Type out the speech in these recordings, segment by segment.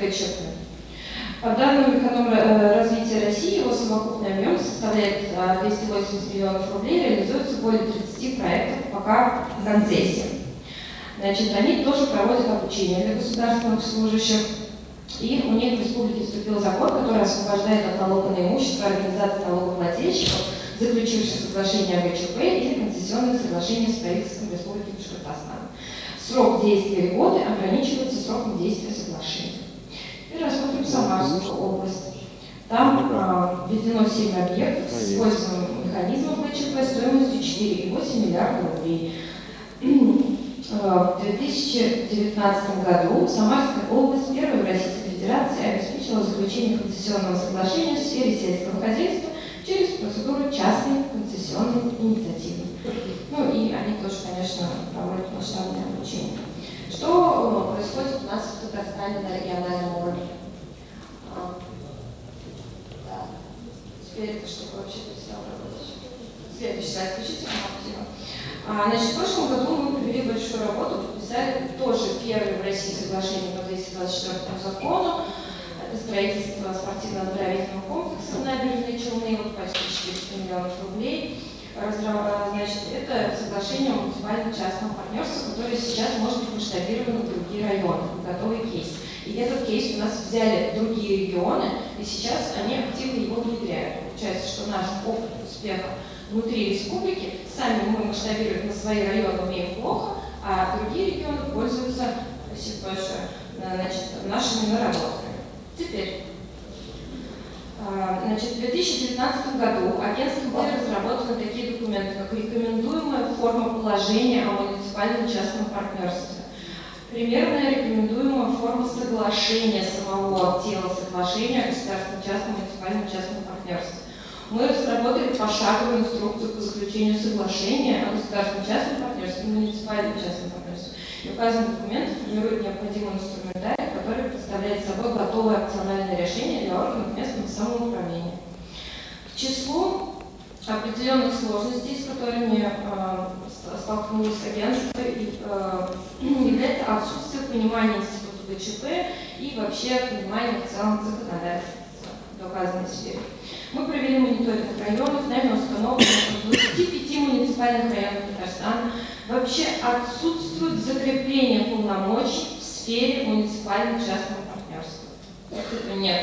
ГЧП. По данным Минэкономразвития России, его совокупный объем составляет 280 миллионов рублей, реализуется более 30 проектов пока в концессии. Значит, они тоже проводят обучение для государственных служащих, и у них в республике вступил закон, который освобождает от налога на имущество организации налогоплательщиков, заключивших соглашение о ГЧП или концессионное соглашение с правительством Республики Башкортостан. Срок действия льготы ограничивается сроком действия соглашения. И рассмотрим Самарскую область. Там введено 7 объектов с использованием механизмов ГЧП стоимостью 4,8 миллиарда рублей. В 2019 году Самарская область первой в Российской Федерации обеспечила заключение концессионного соглашения в сфере сельского хозяйства через процедуру частной концессионной инициативы. Ну и они тоже, конечно, проводят масштабное обучение. Что происходит у нас в Татарстане на региональном уровне? Да. Теперь это что вообще перестало работать. Следующий слайд включите. Значит, в прошлом году мы провели большую работу, подписали тоже первое в России соглашение по 224 закону. Это строительство спортивно-оздоровительного комплекса на Бережные Челны, вот почти 400 миллионов рублей. Значит, это соглашение о муниципально-частном партнерстве, которое сейчас может быть масштабировано в другие районы. Готовый кейс. И этот кейс у нас взяли другие регионы, и сейчас они активно его внедряют. Получается, что наш опыт успеха внутри республики, сами мы масштабируем на свои районы, умеем плохо, а другие регионы пользуются нашими наработками. Теперь, значит, в 2019 году агентством были разработаны такие документы, как рекомендуемая форма положения о муниципально-частном партнерстве, примерная рекомендуемая форма соглашения самого тела соглашения о государственно-частном муниципально-частном партнерстве. Мы разработали пошаговую инструкцию по заключению соглашения о государственно-частном партнерстве и муниципально-частном партнерстве. И указанный документ формирует необходимый инструментарий, который представляет собой готовое опциональное решение для органов местного самоуправления. К числу определенных сложностей, с которыми столкнулось агентство, является отсутствие понимания института ГЧП и вообще понимания в целом законодательства в указанной сфере. Мы провели мониторинг районов, нами установлено 25 муниципальных районов Татарстана. Вообще отсутствует закрепление полномочий в сфере муниципально-частного партнерства. Этого нет.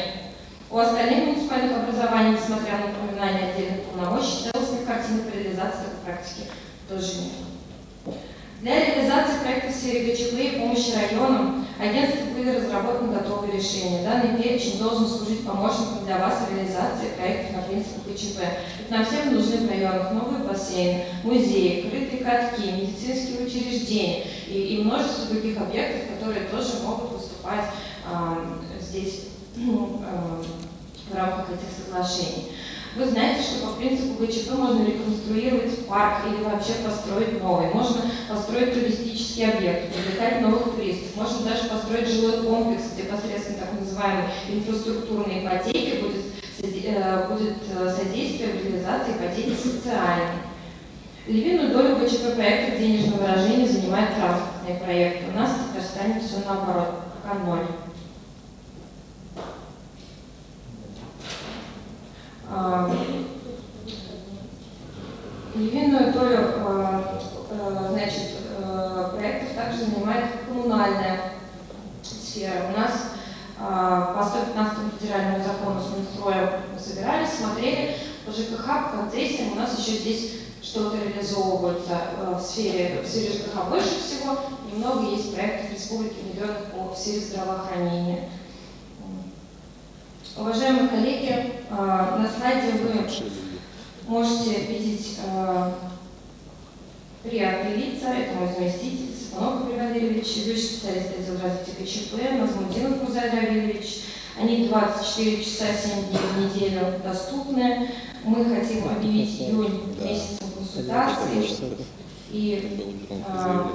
У остальных муниципальных образований, несмотря на упоминание отдельных полномочий, целостных картинок реализации в практике тоже нет. Для реализации проекта в сфере ГЧП и помощи районам агентством были разработаны готовые решения. Данный перечень должен служить помощником для вас в реализации проектов на принципах ГЧП. Ведь нам всем нужны в районах новые бассейны, музеи, крытые катки, медицинские учреждения и множество других объектов, которые тоже могут выступать здесь в рамках этих соглашений. Вы знаете, что по принципу ГЧП можно реконструировать парк или вообще построить новый. Можно построить туристический объект, привлекать новых туристов. Можно даже построить жилой комплекс, где посредством так называемой инфраструктурной ипотеки будет содействие в реализации ипотеки социальной. Львиную долю ГЧП проектов денежного выражения занимает транспортные проекты. У нас в Татарстане все наоборот, пока ноль. Львиную долю проектов также занимает коммунальная сфера. У нас по 115 федеральному закону с Минстроем мы собирались, смотрели по ЖКХ, по концессиям. У нас еще здесь что-то реализовывается в сфере ЖКХ больше всего. Немного есть проектов республики, внедренных в сфере здравоохранения. Уважаемые коллеги, на слайде вы можете видеть приотлица, это мой заместитель, Светлана Гаврилович, ведущий специалист отдела развития ГЧП, Мазманов Руслан Раганович. Они 24 часа 7 дней в неделю доступны. Мы хотим объявить июнь месяцем консультации. И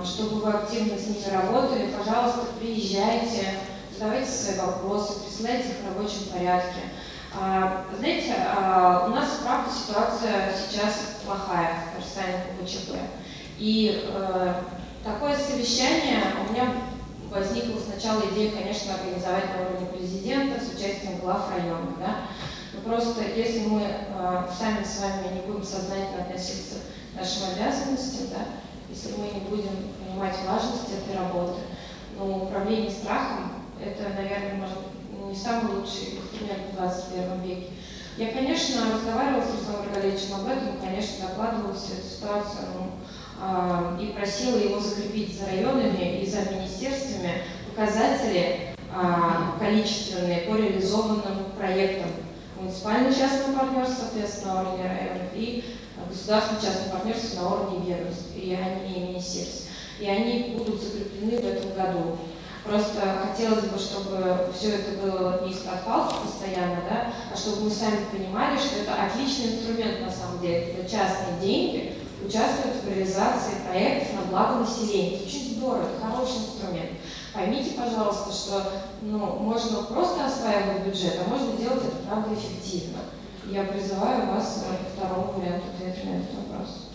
чтобы вы активно с ними работали, пожалуйста, приезжайте. Задавайте свои вопросы, присылайте их в рабочем порядке. Знаете, у нас, правда, ситуация сейчас плохая в Татарстане по ГЧП. И такое совещание у меня возникла сначала идея, конечно, организовать на уровне президента с участием глав района. Да? Но просто если мы сами с вами не будем сознательно относиться к нашим обязанностям, да, если мы не будем понимать важность этой работы, но управление страхом – это, наверное, может, не самый лучший инструмент в 21 веке. Я, конечно, разговаривала с Русланом Рагановичем об этом, конечно, докладывала всю эту ситуацию, и просила его закрепить за районами и за министерствами показатели количественные по реализованным проектам муниципально-частного партнерства, соответственно, на уровне районов, и государственно-частного партнерства на уровне ведомств и министерств. И они будут закреплены в этом году. Просто хотелось бы, чтобы все это было не из-под палки постоянно, да, а чтобы мы сами понимали, что это отличный инструмент на самом деле. Это частные деньги участвуют в реализации проектов на благо населения. Это очень здорово, это хороший инструмент. Поймите, пожалуйста, что можно просто осваивать бюджет, а можно делать это, правда, эффективно. Я призываю вас к второму варианту ответа на этот вопрос.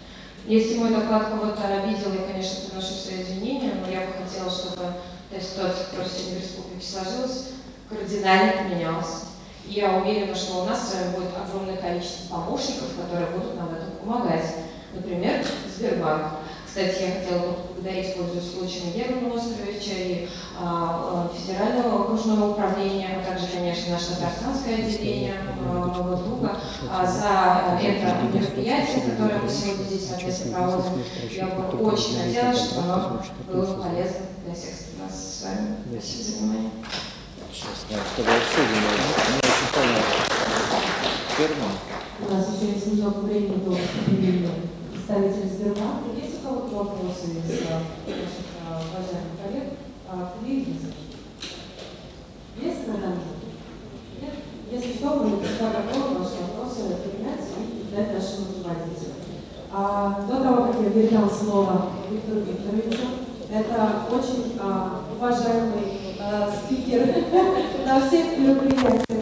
Если мой доклад кого-то обидел, я, конечно, приношу свои извинения, но я бы хотела, чтобы эта ситуация, которая сегодня в республике сложилась, кардинально поменялась. И я уверена, что у нас с вами будет огромное количество помощников, которые будут нам в этом помогать. Например, Сбербанк. Кстати, я хотела бы поблагодарить, пользуясь случаем, Германа Островича и Федерального окружного управления, а также, конечно, наше татарстанское отделение моего друга за это мероприятие, которое мы сегодня здесь совместно проводим. Я бы очень надеялась, что оно было полезно для всех нас с вами. Спасибо за внимание. У нас еще есть немного времени до представителей Сбербанка. Есть у кого-то вопросы из наших уважаемых коллег? Есть, Наталья? Нет? Если что, мы всегда готовы ваши вопросы принять и дать нашему руководителю. До того, как я передам слово Виктору Викторовичу, это очень уважаемый спикер на всех мероприятиях.